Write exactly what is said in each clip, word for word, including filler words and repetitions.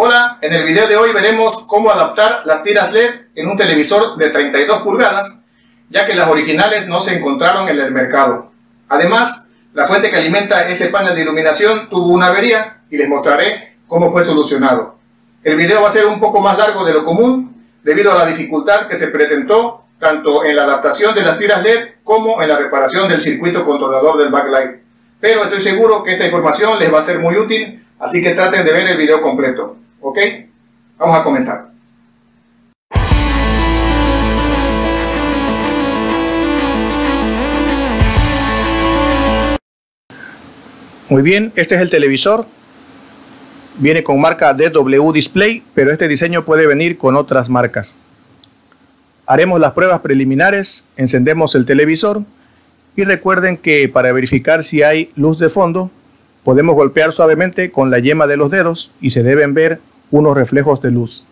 Hola, en el video de hoy veremos cómo adaptar las tiras LED en un televisor de treinta y dos pulgadas, ya que las originales no se encontraron en el mercado. Además, la fuente que alimenta ese panel de iluminación tuvo una avería y les mostraré cómo fue solucionado. El video va a ser un poco más largo de lo común debido a la dificultad que se presentó tanto en la adaptación de las tiras LED como en la reparación del circuito controlador del backlight. Pero estoy seguro que esta información les va a ser muy útil, así que traten de ver el video completo. ¿Ok? Vamos a comenzar. Muy bien, este es el televisor. Viene con marca D W Display, pero este diseño puede venir con otras marcas. Haremos las pruebas preliminares, encendemos el televisor y recuerden que para verificar si hay luz de fondo, podemos golpear suavemente con la yema de los dedos y se deben ver unos reflejos de luz.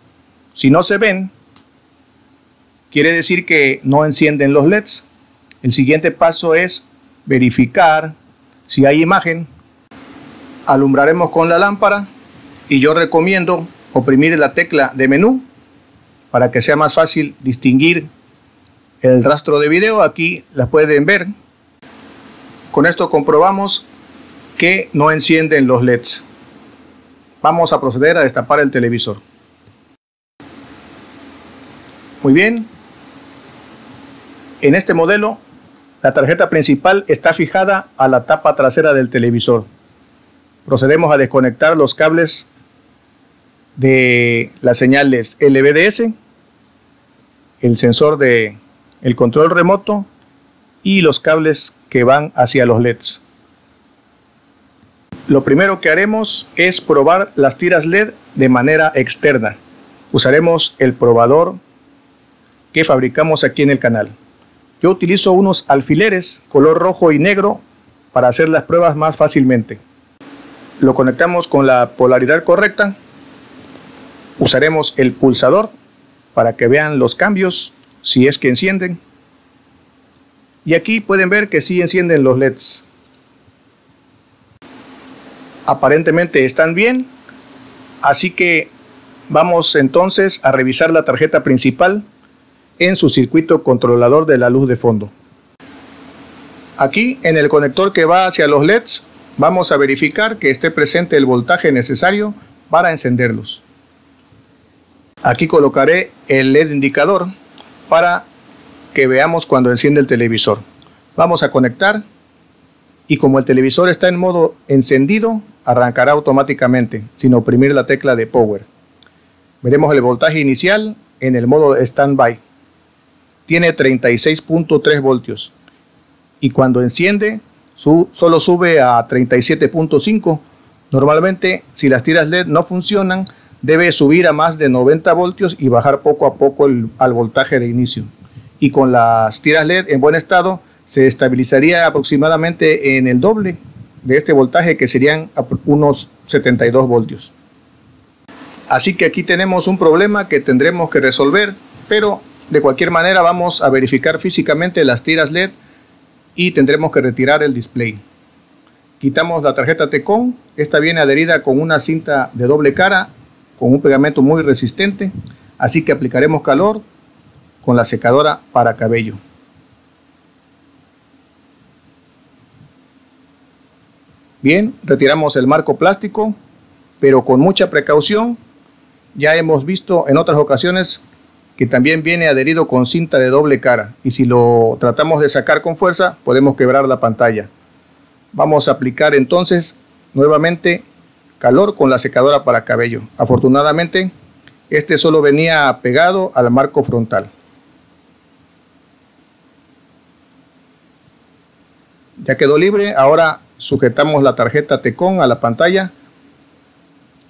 Si no se ven, quiere decir que no encienden los L E Ds. El siguiente paso es verificar si hay imagen. Alumbraremos con la lámpara y yo recomiendo oprimir la tecla de menú para que sea más fácil distinguir el rastro de video. Aquí las pueden ver. Con esto comprobamos que no encienden los L E Ds. Vamos a proceder a destapar el televisor. Muy bien. En este modelo, la tarjeta principal está fijada a la tapa trasera del televisor. Procedemos a desconectar los cables de las señales L V D S, el sensor de el control remoto y los cables que van hacia los L E Ds. Lo primero que haremos es probar las tiras L E D de manera externa. Usaremos el probador que fabricamos aquí en el canal. Yo utilizo unos alfileres color rojo y negro para hacer las pruebas más fácilmente. Lo conectamos con la polaridad correcta. Usaremos el pulsador para que vean los cambios si es que encienden. Y aquí pueden ver que sí encienden los L E Ds. Aparentemente están bien, así que vamos entonces a revisar la tarjeta principal en su circuito controlador de la luz de fondo. Aquí en el conector que va hacia los L E Ds vamos a verificar que esté presente el voltaje necesario para encenderlos. Aquí colocaré el L E D indicador para que veamos cuando enciende el televisor. Vamos a conectar y como el televisor está en modo encendido, arrancará automáticamente, sin oprimir la tecla de power. Veremos el voltaje inicial en el modo standby. Tiene treinta y seis punto tres voltios. Y cuando enciende, su, solo sube a treinta y siete punto cinco. Normalmente, si las tiras L E D no funcionan, debe subir a más de noventa voltios y bajar poco a poco el, al voltaje de inicio. Y con las tiras L E D en buen estado, se estabilizaría aproximadamente en el doble de este voltaje, que serían unos setenta y dos voltios. Así que aquí tenemos un problema que tendremos que resolver, pero de cualquier manera vamos a verificar físicamente las tiras L E D y tendremos que retirar el display. Quitamos la tarjeta TECON. Esta viene adherida con una cinta de doble cara con un pegamento muy resistente, así que aplicaremos calor con la secadora para cabello. Bien, retiramos el marco plástico, pero con mucha precaución. Ya hemos visto en otras ocasiones que también viene adherido con cinta de doble cara y si lo tratamos de sacar con fuerza podemos quebrar la pantalla. Vamos a aplicar entonces nuevamente calor con la secadora para cabello. Afortunadamente, este solo venía pegado al marco frontal. Ya quedó libre. Ahora sujetamos la tarjeta TECON a la pantalla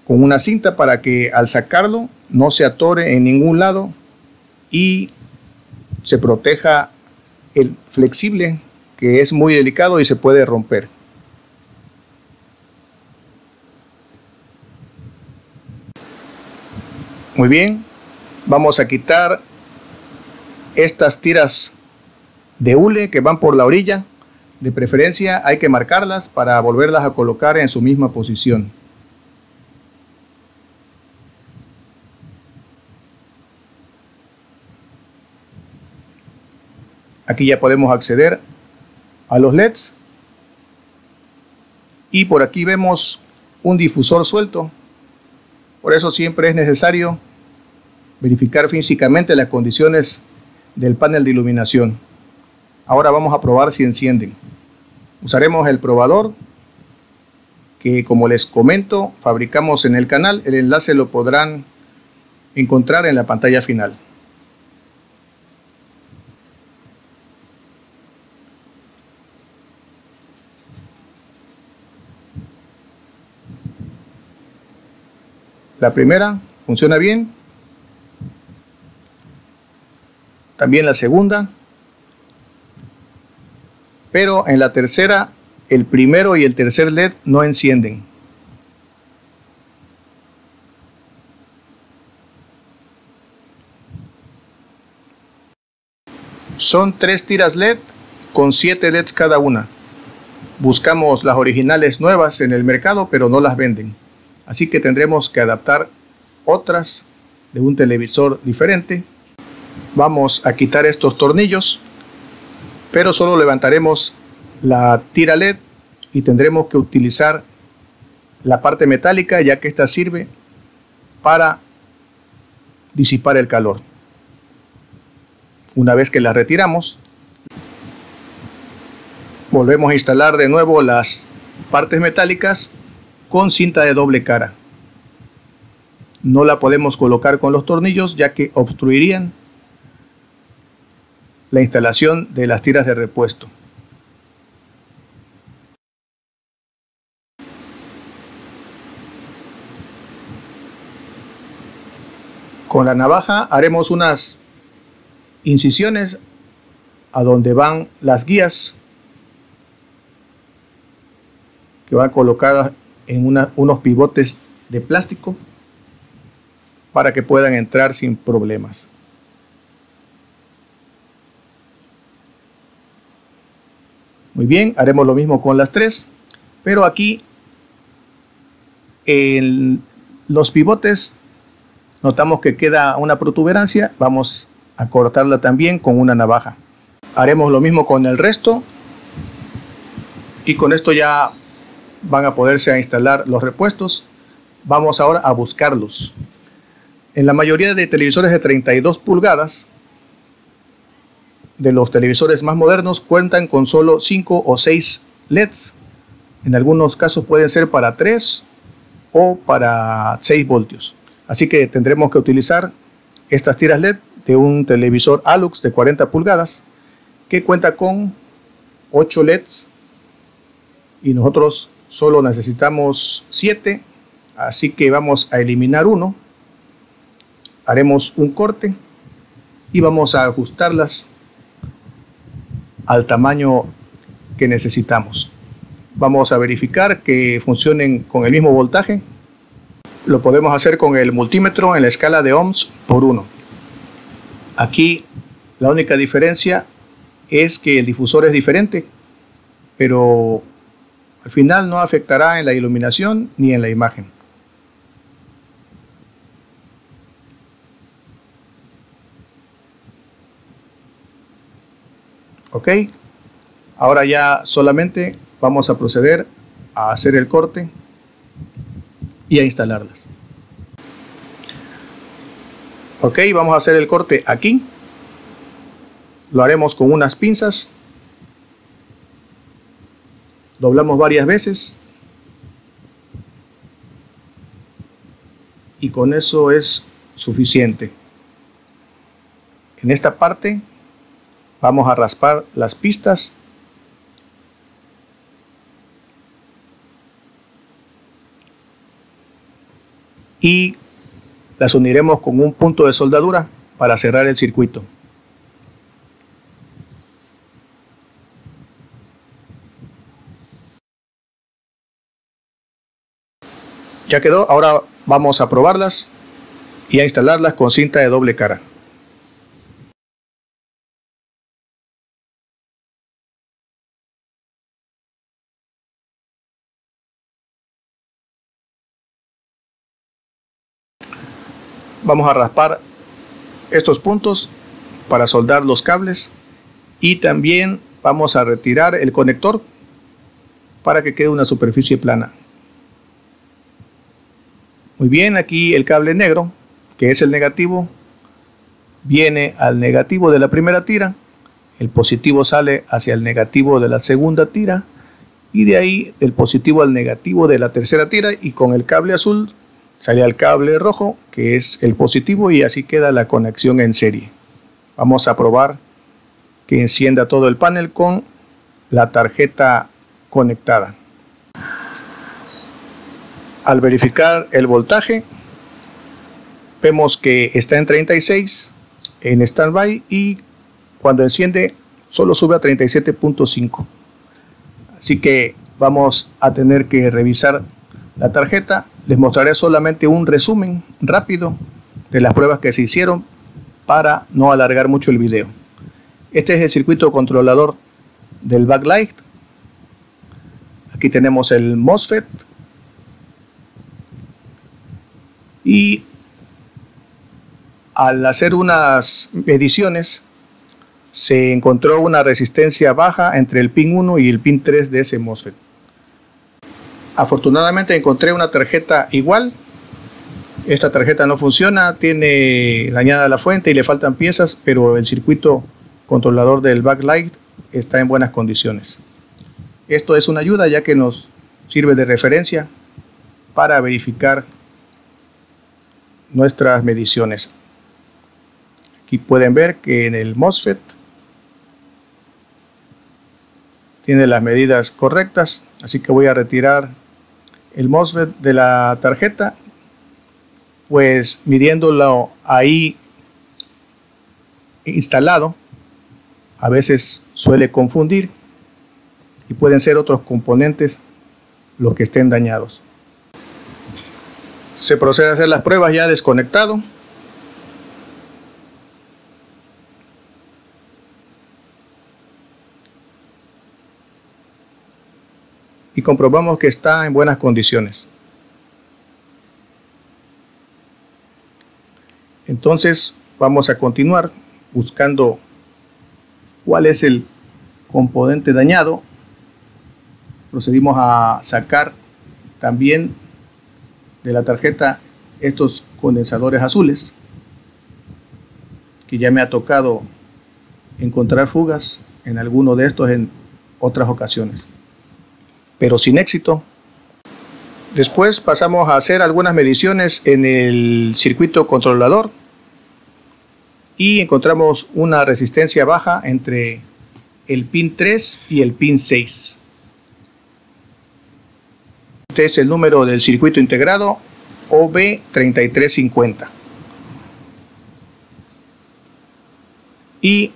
con una cinta para que al sacarlo no se atore en ningún lado y se proteja el flexible, que es muy delicado y se puede romper. Muy bien, vamos a quitar estas tiras de hule que van por la orilla. De preferencia hay que marcarlas para volverlas a colocar en su misma posición. Aquí ya podemos acceder a los L E Ds. Y por aquí vemos un difusor suelto. Por eso siempre es necesario verificar físicamente las condiciones del panel de iluminación. Ahora vamos a probar si encienden. Usaremos el probador que, como les comento, fabricamos en el canal. El enlace lo podrán encontrar en la pantalla final. La primera funciona bien. También la segunda. Pero en la tercera, el primero y el tercer L E D no encienden. Son tres tiras L E D con siete L E Ds cada una. Buscamos las originales nuevas en el mercado, pero no las venden. Así que tendremos que adaptar otras de un televisor diferente. Vamos a quitar estos tornillos, pero solo levantaremos la tira L E D y tendremos que utilizar la parte metálica, ya que esta sirve para disipar el calor. Una vez que la retiramos, volvemos a instalar de nuevo las partes metálicas con cinta de doble cara. No la podemos colocar con los tornillos, ya que obstruirían la instalación de las tiras de repuesto. Con la navaja haremos unas incisiones a donde van las guías, que van colocadas en una, unos pivotes de plástico para que puedan entrar sin problemas. Muy bien, haremos lo mismo con las tres, pero aquí en los pivotes notamos que queda una protuberancia, vamos a cortarla también con una navaja. Haremos lo mismo con el resto y con esto ya van a poderse a instalar los repuestos. Vamos ahora a buscarlos. En la mayoría de televisores de treinta y dos pulgadas, de los televisores más modernos, cuentan con solo cinco o seis L E Ds. En algunos casos pueden ser para tres o para seis voltios. Así que tendremos que utilizar estas tiras L E D de un televisor Alux de cuarenta pulgadas que cuenta con ocho L E Ds y nosotros solo necesitamos siete, así que vamos a eliminar uno. Haremos un corte y vamos a ajustarlas al tamaño que necesitamos. Vamos a verificar que funcionen con el mismo voltaje. Lo podemos hacer con el multímetro en la escala de ohms por uno. Aquí la única diferencia es que el difusor es diferente, pero al final no afectará en la iluminación ni en la imagen. Ok, ahora ya solamente vamos a proceder a hacer el corte y a instalarlas. Ok, vamos a hacer el corte aquí. Lo haremos con unas pinzas. Doblamos varias veces. Y con eso es suficiente. En esta parte vamos a raspar las pistas y las uniremos con un punto de soldadura para cerrar el circuito. Ya quedó, ahora vamos a probarlas y a instalarlas con cinta de doble cara. Vamos a raspar estos puntos para soldar los cables y también vamos a retirar el conector para que quede una superficie plana. Muy bien, aquí el cable negro, que es el negativo, viene al negativo de la primera tira, el positivo sale hacia el negativo de la segunda tira, y de ahí del positivo al negativo de la tercera tira, y con el cable azul sale al cable rojo, que es el positivo, y así queda la conexión en serie. Vamos a probar que encienda todo el panel con la tarjeta conectada. Al verificar el voltaje, vemos que está en treinta y seis en standby, y cuando enciende solo sube a treinta y siete punto cinco. Así que vamos a tener que revisar la tarjeta. Les mostraré solamente un resumen rápido de las pruebas que se hicieron para no alargar mucho el video. Este es el circuito controlador del backlight. Aquí tenemos el MOSFET. Y al hacer unas mediciones se encontró una resistencia baja entre el pin uno y el pin tres de ese MOSFET. Afortunadamente encontré una tarjeta igual. Esta tarjeta no funciona, tiene dañada la fuente y le faltan piezas, pero el circuito controlador del backlight está en buenas condiciones. Esto es una ayuda, ya que nos sirve de referencia para verificar nuestras mediciones. Aquí pueden ver que en el MOSFET tiene las medidas correctas, así que voy a retirar el MOSFET de la tarjeta, pues midiéndolo ahí instalado a veces suele confundir y pueden ser otros componentes los que estén dañados. Se procede a hacer las pruebas ya desconectado. Y comprobamos que está en buenas condiciones. Entonces vamos a continuar buscando cuál es el componente dañado. Procedimos a sacar también de la tarjeta estos condensadores azules, que ya me ha tocado encontrar fugas en alguno de estos en otras ocasiones, pero sin éxito. Después pasamos a hacer algunas mediciones en el circuito controlador y encontramos una resistencia baja entre el pin tres y el pin seis. Este es el número del circuito integrado O B tres tres cinco cero. Y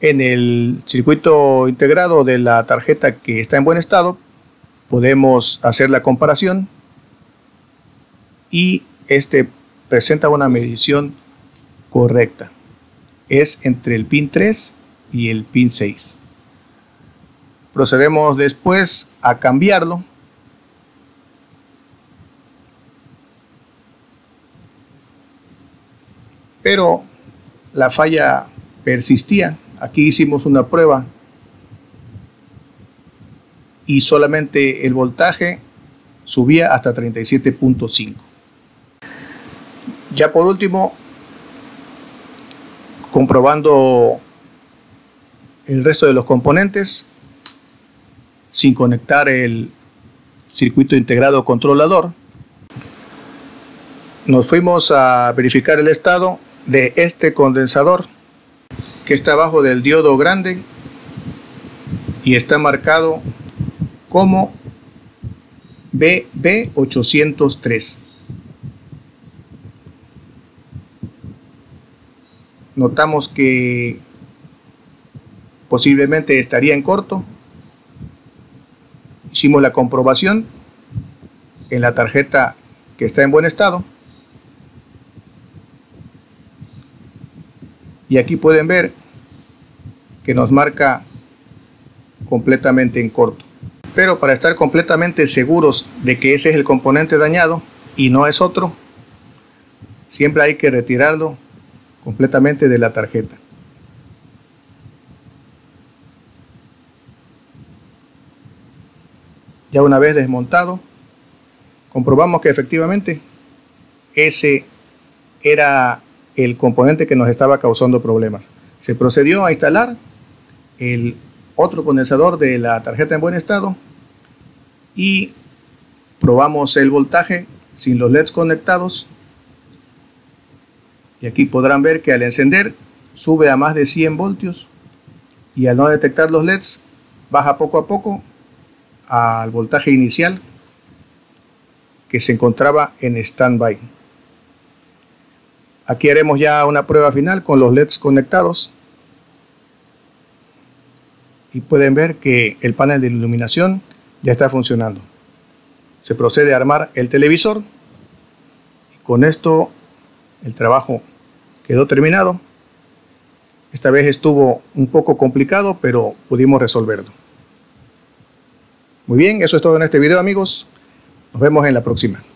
en el circuito integrado de la tarjeta, que está en buen estado, podemos hacer la comparación y este presenta una medición correcta. Es entre el pin tres y el pin seis. Procedemos después a cambiarlo. Pero la falla persistía. Aquí hicimos una prueba y solamente el voltaje subía hasta treinta y siete punto cinco. Ya por último, comprobando el resto de los componentes sin conectar el circuito integrado controlador, nos fuimos a verificar el estado de este condensador, que está abajo del diodo grande y está marcado como B B ochocientos tres. Notamos que posiblemente estaría en corto. Hicimos la comprobación en la tarjeta, que está en buen estado. Y aquí pueden ver que nos marca completamente en corto. Pero para estar completamente seguros de que ese es el componente dañado y no es otro, siempre hay que retirarlo completamente de la tarjeta. Ya una vez desmontado, comprobamos que efectivamente ese era el componente que nos estaba causando problemas. Se procedió a instalar el otro condensador de la tarjeta en buen estado y probamos el voltaje sin los L E Ds conectados, y aquí podrán ver que al encender sube a más de cien voltios y al no detectar los L E Ds baja poco a poco al voltaje inicial que se encontraba en stand-by. Aquí haremos ya una prueba final con los L E Ds conectados y pueden ver que el panel de iluminación ya está funcionando. Se procede a armar el televisor y con esto el trabajo quedó terminado. Esta vez estuvo un poco complicado, pero pudimos resolverlo. Muy bien, eso es todo en este video, amigos. Nos vemos en la próxima.